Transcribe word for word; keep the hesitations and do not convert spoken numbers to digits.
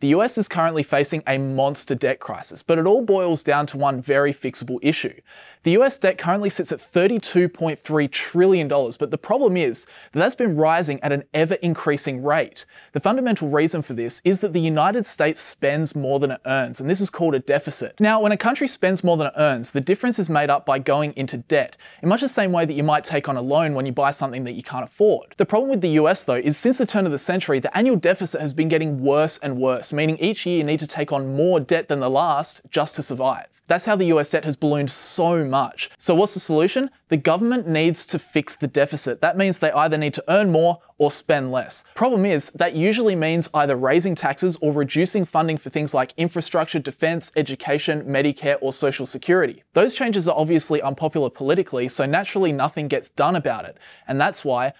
The U S is currently facing a monster debt crisis, but it all boils down to one very fixable issue. The U S debt currently sits at thirty-two point three trillion dollars, but the problem is that that's been rising at an ever-increasing rate. The fundamental reason for this is that the United States spends more than it earns, and this is called a deficit. Now, when a country spends more than it earns, the difference is made up by going into debt, in much the same way that you might take on a loan when you buy something that you can't afford. The problem with the U S, though, is since the turn of the century, the annual deficit has been getting worse and worse, meaning each year you need to take on more debt than the last just to survive. That's how the U S debt has ballooned so much. So what's the solution? The government needs to fix the deficit. That means they either need to earn more or spend less. Problem is, that usually means either raising taxes or reducing funding for things like infrastructure, defense, education, Medicare, or social security. Those changes are obviously unpopular politically, so naturally nothing gets done about it. And that's why